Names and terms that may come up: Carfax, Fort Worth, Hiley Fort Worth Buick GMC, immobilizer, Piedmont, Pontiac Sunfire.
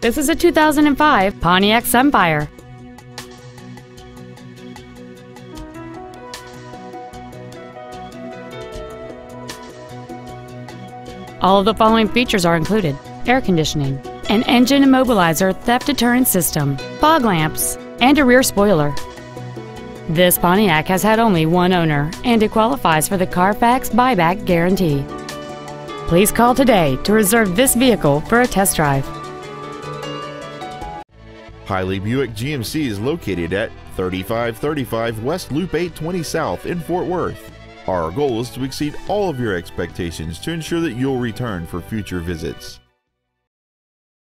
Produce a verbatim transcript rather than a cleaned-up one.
This is a two thousand five Pontiac Sunfire. All of the following features are included: air conditioning, an engine immobilizer theft deterrent system, fog lamps, and a rear spoiler. This Pontiac has had only one owner, and it qualifies for the Carfax buyback guarantee. Please call today to reserve this vehicle for a test drive. Hiley Buick G M C is located at thirty-five thirty-five West Loop eight twenty South in Fort Worth. Our goal is to exceed all of your expectations to ensure that you'll return for future visits.